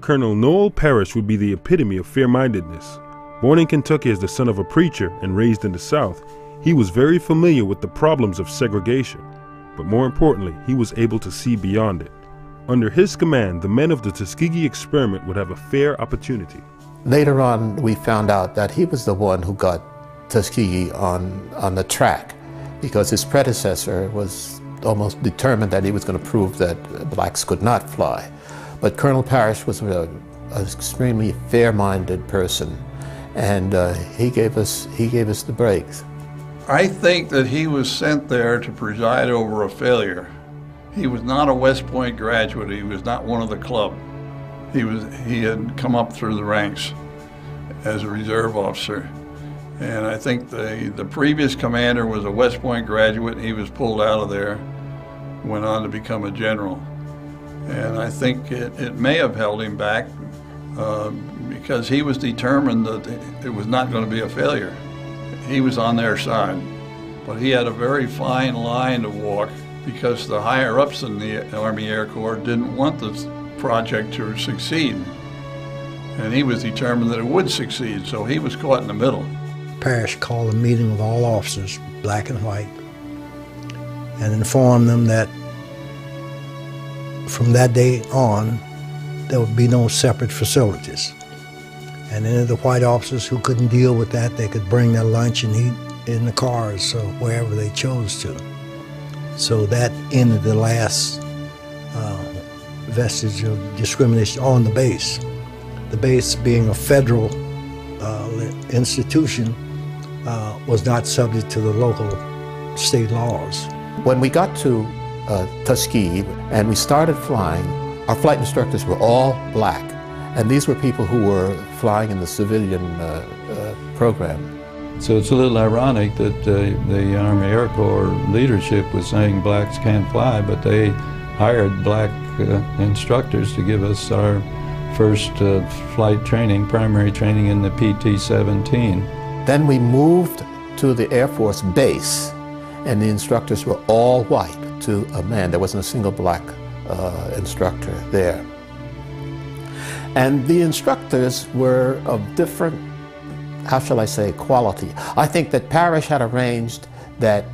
Colonel Noel Parrish would be the epitome of fair-mindedness. Born in Kentucky as the son of a preacher and raised in the South, he was very familiar with the problems of segregation, but more importantly, he was able to see beyond it. Under his command, the men of the Tuskegee experiment would have a fair opportunity. Later on, we found out that he was the one who got Tuskegee on the track, because his predecessor was almost determined that he was going to prove that blacks could not fly. But Colonel Parrish was an extremely fair-minded person, and he gave us the breaks. I think that he was sent there to preside over a failure. He was not a West Point graduate. He was not one of the club. He had come up through the ranks as a reserve officer. And I think the previous commander was a West Point graduate, and he was pulled out of there, went on to become a general. And I think it may have held him back because he was determined that it was not going to be a failure. He was on their side. But he had a very fine line to walk, because the higher-ups in the Army Air Corps didn't want this project to succeed. And he was determined that it would succeed, so he was caught in the middle. Parrish called a meeting of all officers, black and white, and informed them that from that day on, there would be no separate facilities. And any of the white officers who couldn't deal with that, they could bring their lunch and eat in the cars or wherever they chose to. So that ended the last vestige of discrimination on the base. The base, being a federal institution, was not subject to the local state laws. When we got to Tuskegee and we started flying, our flight instructors were all black, and these were people who were flying in the civilian program. So it's a little ironic that the Army Air Corps leadership was saying blacks can't fly, but they hired black instructors to give us our first flight training, primary training in the PT-17. Then we moved to the Air Force base, and the instructors were all white to a man. There wasn't a single black instructor there. And the instructors were of different, how shall I say, quality. I think that Parrish had arranged that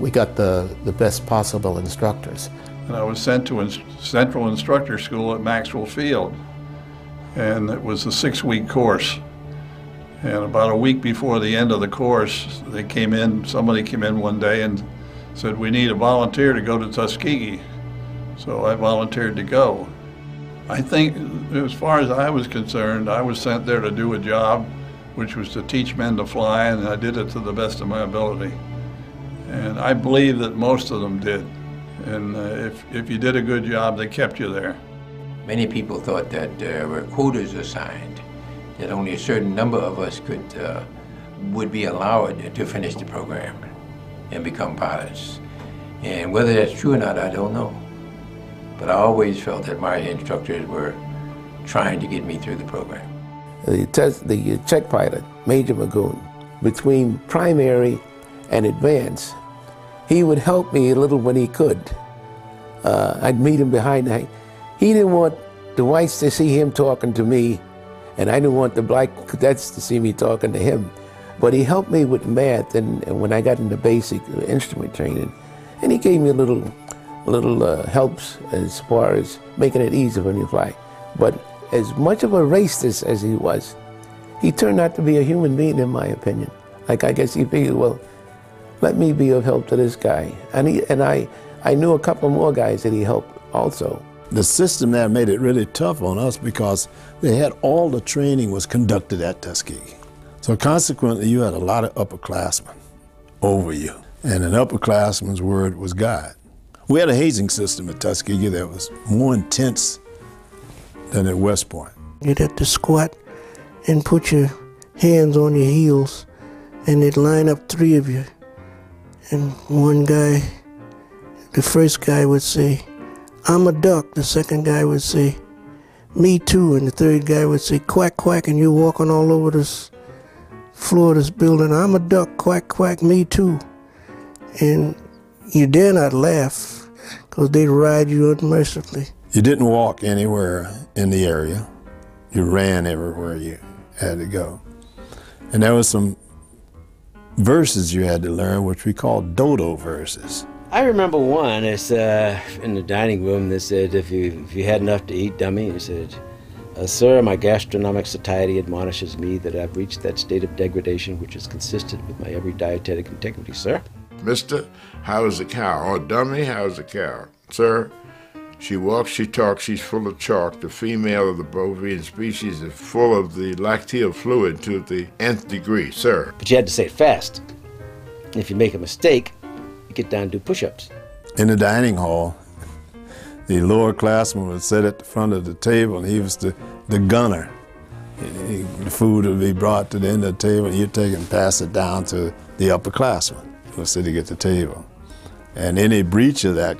we got the best possible instructors. And I was sent to Central Instructor School at Maxwell Field, and it was a 6-week course. And about a week before the end of the course, they came in, somebody came in one day and said, "We need a volunteer to go to Tuskegee." So I volunteered to go. I think, as far as I was concerned, I was sent there to do a job, which was to teach men to fly, and I did it to the best of my ability. And I believe that most of them did. And if you did a good job, they kept you there. Many people thought that there were quotas assigned, that only a certain number of us would be allowed to finish the program and become pilots. And whether that's true or not, I don't know. But I always felt that my instructors were trying to get me through the program. The check pilot, Major Magoon, between primary and advance, he would help me a little when he could. I'd meet him behind the... He didn't want the whites to see him talking to me, and I didn't want the black cadets to see me talking to him. But he helped me with math, and when I got into basic instrument training, and he gave me little helps as far as making it easy when you fly. But as much of a racist as he was, he turned out to be a human being, in my opinion. Like, I guess he figured, well, let me be of help to this guy. And I knew a couple more guys that he helped also. The system there made it really tough on us, because they had all the training was conducted at Tuskegee. So consequently, you had a lot of upperclassmen over you. And an upperclassman's word was God. We had a hazing system at Tuskegee that was more intense than at West Point. You'd have to squat and put your hands on your heels, and they'd line up three of you. And one guy, the first guy would say, "I'm a duck." The second guy would say, "Me too." And the third guy would say, "Quack, quack." And you're walking all over this floor of this building, "I'm a duck, quack, quack, me too." And you dare not laugh, because they'd ride you unmercifully. You didn't walk anywhere in the area. You ran everywhere you had to go. And there was some verses you had to learn, which we call dodo verses. I remember one. It's in the dining room. They said, if you had enough to eat, dummy, he said, sir, my gastronomic satiety admonishes me that I've reached that state of degradation which is consistent with my every dietetic integrity, sir. Mister, how is the cow? Or dummy, how is the cow? Sir, she walks, she talks, she's full of chalk. The female of the bovine species is full of the lacteal fluid to the nth degree, sir. But you had to say it fast. If you make a mistake, you get down and do push-ups. In the dining hall, the lower classman would sit at the front of the table, and he was the gunner. The food would be brought to the end of the table, and you'd take it and pass it down to the upper classman who was sitting at the table. And any breach of that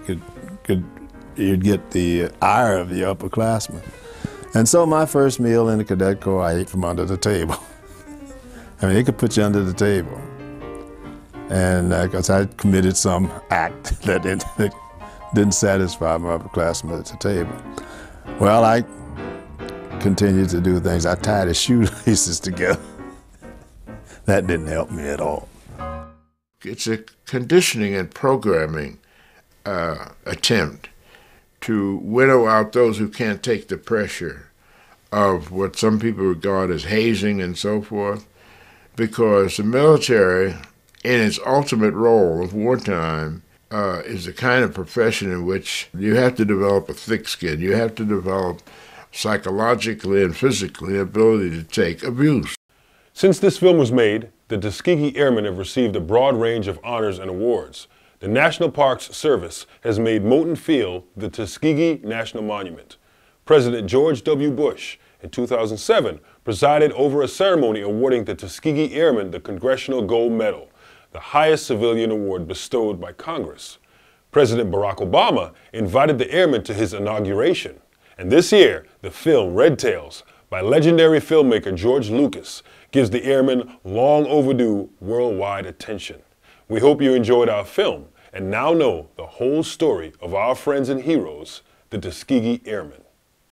you'd get the ire of the upperclassmen. And so my first meal in the cadet corps, I ate from under the table. I mean, they could put you under the table. And because I committed some act that didn't satisfy my upperclassmen at the table. Well, I continued to do things. I tied his shoelaces together. That didn't help me at all. It's a conditioning and programming attempt to winnow out those who can't take the pressure of what some people regard as hazing and so forth, because the military, in its ultimate role of wartime, is the kind of profession in which you have to develop a thick skin. You have to develop psychologically and physically the ability to take abuse. Since this film was made, the Tuskegee Airmen have received a broad range of honors and awards. The National Parks Service has made Moton Field the Tuskegee National Monument. President George W. Bush, in 2007, presided over a ceremony awarding the Tuskegee Airmen the Congressional Gold Medal, the highest civilian award bestowed by Congress. President Barack Obama invited the airmen to his inauguration. And this year, the film Red Tails, by legendary filmmaker George Lucas, gives the airmen long overdue worldwide attention. We hope you enjoyed our film and now know the whole story of our friends and heroes, the Tuskegee Airmen.